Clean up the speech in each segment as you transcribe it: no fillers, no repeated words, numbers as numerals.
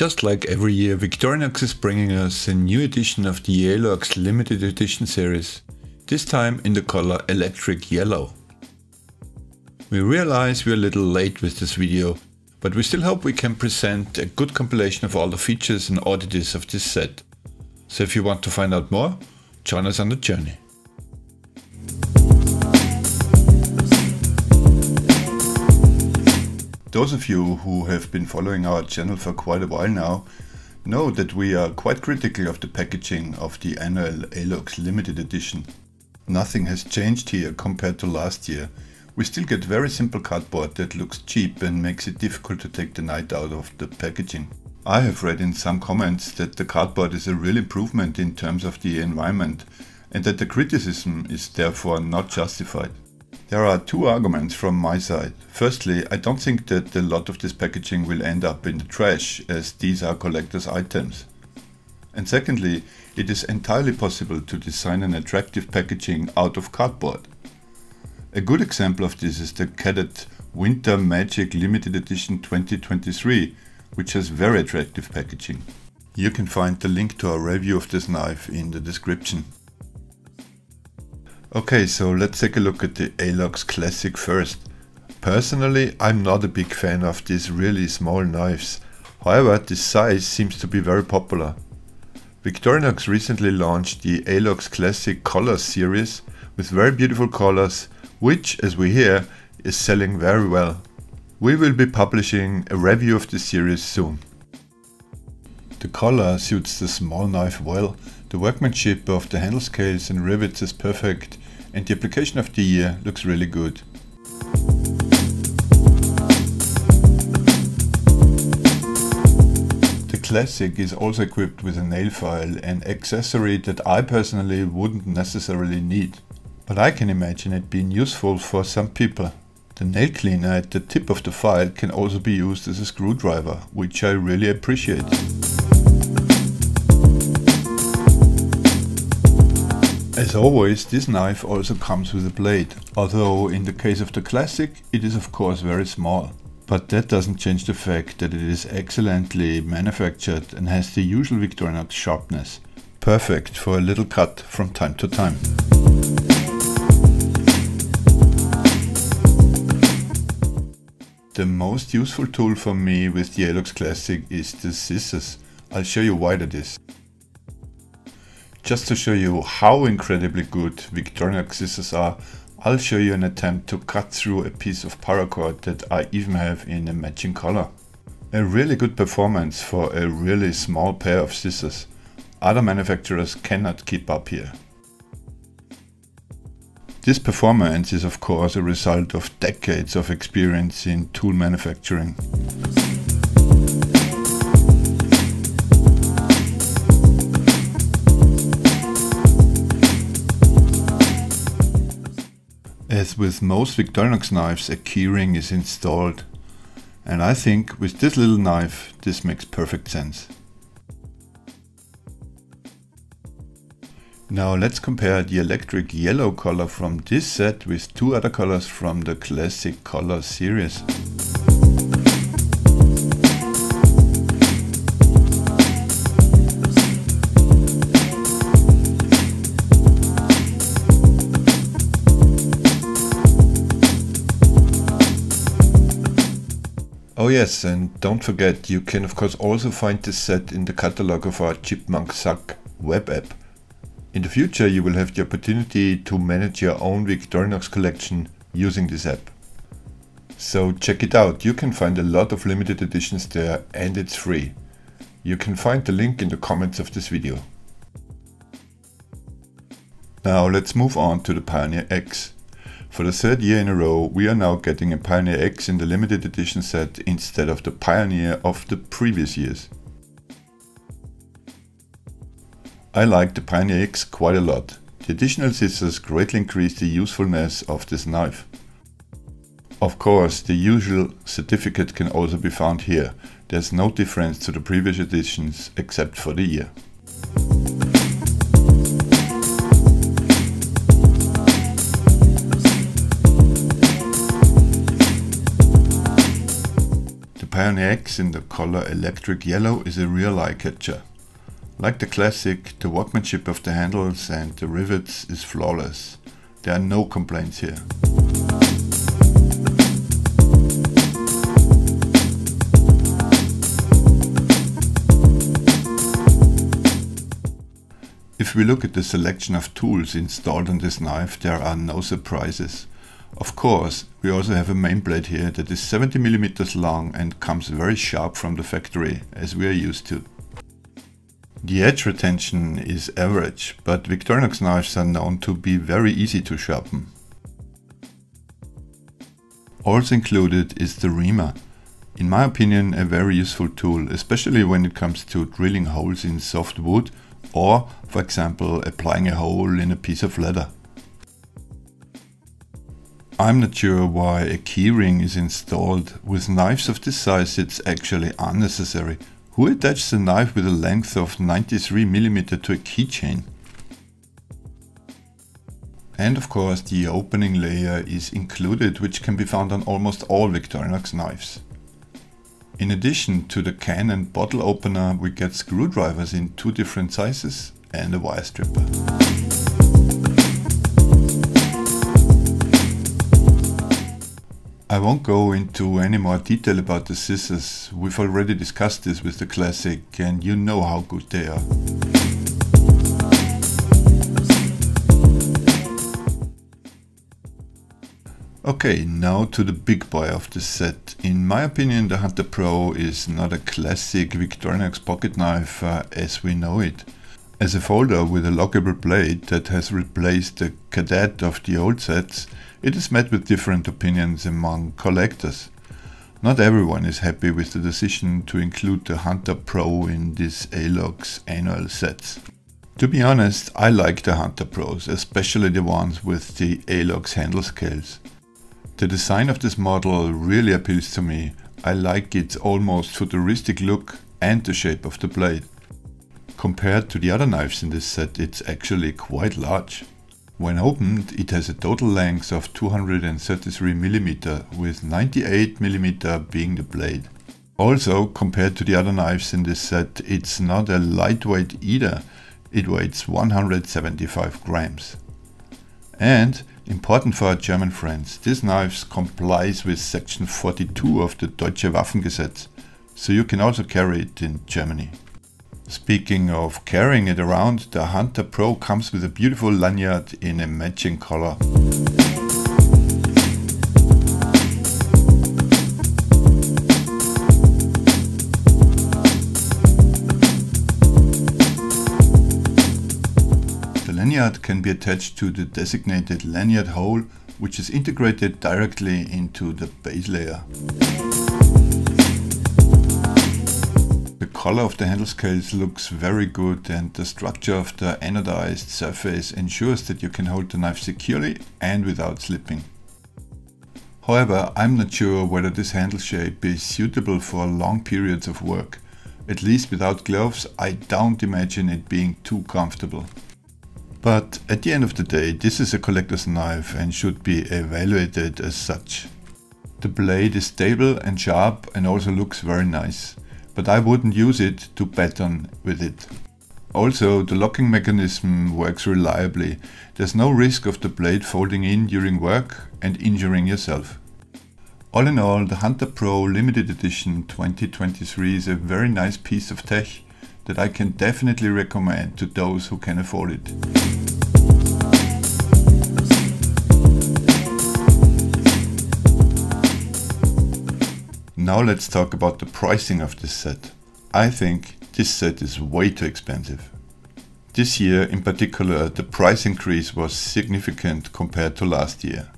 Just like every year, Victorinox is bringing us a new edition of the Alox Limited Edition series, this time in the color Electric Yellow. We realize we are a little late with this video, but we still hope we can present a good compilation of all the features and oddities of this set. So if you want to find out more, join us on the journey. Those of you who have been following our channel for quite a while now know that we are quite critical of the packaging of the annual Alox Limited Edition. Nothing has changed here compared to last year. We still get very simple cardboard that looks cheap and makes it difficult to take the night out of the packaging. I have read in some comments that the cardboard is a real improvement in terms of the environment and that the criticism is therefore not justified. There are two arguments from my side. Firstly, I don't think that a lot of this packaging will end up in the trash, as these are collector's items. And secondly, it is entirely possible to design an attractive packaging out of cardboard. A good example of this is the Cadet Winter Magic Limited Edition 2023, which has very attractive packaging. You can find the link to our review of this knife in the description. Okay, so let's take a look at the Alox Classic first. Personally, I'm not a big fan of these really small knives. However, this size seems to be very popular. Victorinox recently launched the Alox Classic Colors series with very beautiful colors, which, as we hear, is selling very well. We will be publishing a review of this series soon. The color suits the small knife well. The workmanship of the handle scales and rivets is perfect, and the application of the year looks really good. The Classic is also equipped with a nail file, an accessory that I personally wouldn't necessarily need. But I can imagine it being useful for some people. The nail cleaner at the tip of the file can also be used as a screwdriver, which I really appreciate. As always, this knife also comes with a blade, although in the case of the Classic it is of course very small. But that doesn't change the fact that it is excellently manufactured and has the usual Victorinox sharpness, perfect for a little cut from time to time. The most useful tool for me with the Alox Classic is the scissors. I'll show you why that is. Just to show you how incredibly good Victorinox scissors are, I'll show you an attempt to cut through a piece of paracord that I even have in a matching color. A really good performance for a really small pair of scissors. Other manufacturers cannot keep up here. This performance is of course a result of decades of experience in tool manufacturing. As with most Victorinox knives, a keyring is installed, and I think with this little knife this makes perfect sense. Now let's compare the electric yellow color from this set with two other colors from the Classic Color series. Oh yes, and don't forget, you can of course also find this set in the catalog of our Chipmunk SAK web app. In the future you will have the opportunity to manage your own Victorinox collection using this app. So check it out, you can find a lot of limited editions there and it's free. You can find the link in the comments of this video. Now let's move on to the Pioneer X. For the third year in a row, we are now getting a Pioneer X in the limited edition set instead of the Pioneer of the previous years. I like the Pioneer X quite a lot. The additional scissors greatly increase the usefulness of this knife. Of course, the usual certificate can also be found here. There's no difference to the previous editions except for the year. Pioneer X in the color electric yellow is a real eye catcher. Like the Classic, the workmanship of the handles and the rivets is flawless. There are no complaints here. If we look at the selection of tools installed on this knife, there are no surprises. Of course, we also have a main blade here that is 70 mm long and comes very sharp from the factory, as we are used to. The edge retention is average, but Victorinox knives are known to be very easy to sharpen. Also included is the reamer. In my opinion, a very useful tool, especially when it comes to drilling holes in soft wood or, for example, applying a hole in a piece of leather. I'm not sure why a keyring is installed. With knives of this size, it's actually unnecessary. Who attached a knife with a length of 93 mm to a keychain? And of course, the opening layer is included, which can be found on almost all Victorinox knives. In addition to the can and bottle opener, we get screwdrivers in two different sizes and a wire stripper. I won't go into any more detail about the scissors. We've already discussed this with the Classic and you know how good they are. Okay, now to the big boy of the set. In my opinion, the Hunter Pro is not a classic Victorinox pocket knife as we know it. As a folder with a lockable blade that has replaced the Cadet of the old sets, it is met with different opinions among collectors. Not everyone is happy with the decision to include the Hunter Pro in these Alox annual sets. To be honest, I like the Hunter Pros, especially the ones with the Alox handle scales. The design of this model really appeals to me. I like its almost futuristic look and the shape of the blade. Compared to the other knives in this set, it's actually quite large. When opened, it has a total length of 233 mm, with 98 mm being the blade. Also, compared to the other knives in this set, it's not a lightweight either. It weighs 175 grams. And, important for our German friends, this knife complies with section 42 of the Deutsche Waffengesetz, so you can also carry it in Germany. Speaking of carrying it around, the Hunter Pro comes with a beautiful lanyard in a matching color. The lanyard can be attached to the designated lanyard hole, which is integrated directly into the base layer. The color of the handle scales looks very good and the structure of the anodized surface ensures that you can hold the knife securely and without slipping. However, I'm not sure whether this handle shape is suitable for long periods of work. At least without gloves, I don't imagine it being too comfortable. But at the end of the day, this is a collector's knife and should be evaluated as such. The blade is stable and sharp and also looks very nice. But I wouldn't use it to pattern with it. Also, the locking mechanism works reliably. There's no risk of the blade folding in during work and injuring yourself. All in all, the Hunter Pro Limited Edition 2023 is a very nice piece of tech that I can definitely recommend to those who can afford it. Now let's talk about the pricing of this set. I think this set is way too expensive. This year in particular, the price increase was significant compared to last year.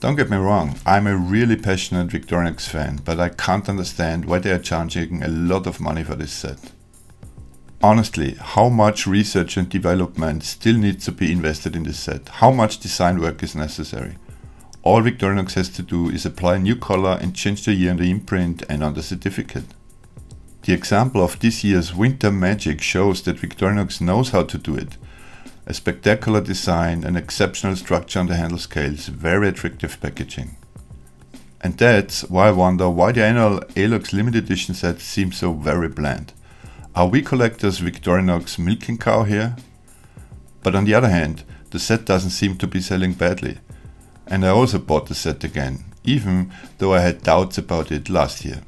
Don't get me wrong, I'm a really passionate Victorinox fan, but I can't understand why they are charging a lot of money for this set. Honestly, how much research and development still needs to be invested in this set? How much design work is necessary? All Victorinox has to do is apply a new color and change the year on the imprint and on the certificate. The example of this year's Winter Magic shows that Victorinox knows how to do it. A spectacular design, an exceptional structure on the handle scales, very attractive packaging. And that's why I wonder why the annual Alox Limited Edition set seems so very bland. Are we collectors Victorinox milking cow here? But on the other hand, the set doesn't seem to be selling badly. And I also bought the set again, even though I had doubts about it last year.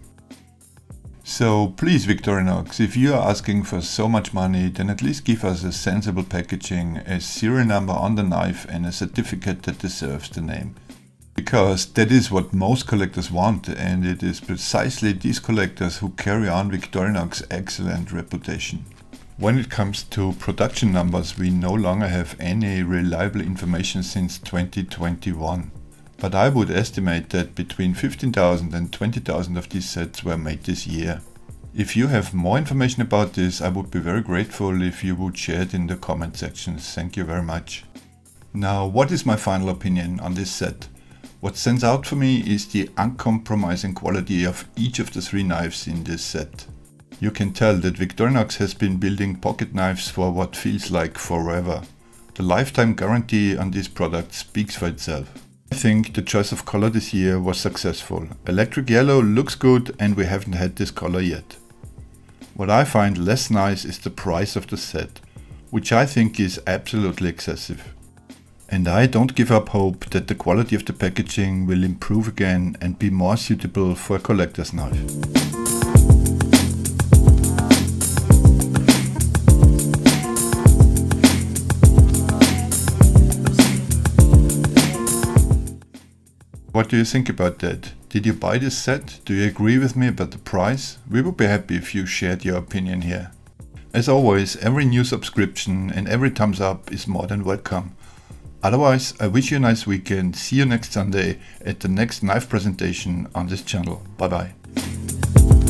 So please Victorinox, if you are asking for so much money, then at least give us a sensible packaging, a serial number on the knife and a certificate that deserves the name. Because that is what most collectors want, and it is precisely these collectors who carry on Victorinox's excellent reputation. When it comes to production numbers, we no longer have any reliable information since 2021. But I would estimate that between 15,000 and 20,000 of these sets were made this year. If you have more information about this, I would be very grateful if you would share it in the comment section. Thank you very much. Now, what is my final opinion on this set? What stands out for me is the uncompromising quality of each of the three knives in this set. You can tell that Victorinox has been building pocket knives for what feels like forever. The lifetime guarantee on this product speaks for itself. I think the choice of color this year was successful. Electric yellow looks good and we haven't had this color yet. What I find less nice is the price of the set, which I think is absolutely excessive. And I don't give up hope that the quality of the packaging will improve again and be more suitable for a collector's knife. What do you think about that? Did you buy this set? Do you agree with me about the price? We would be happy if you shared your opinion here. As always, every new subscription and every thumbs up is more than welcome. Otherwise, I wish you a nice weekend. See you next Sunday at the next knife presentation on this channel. Bye bye.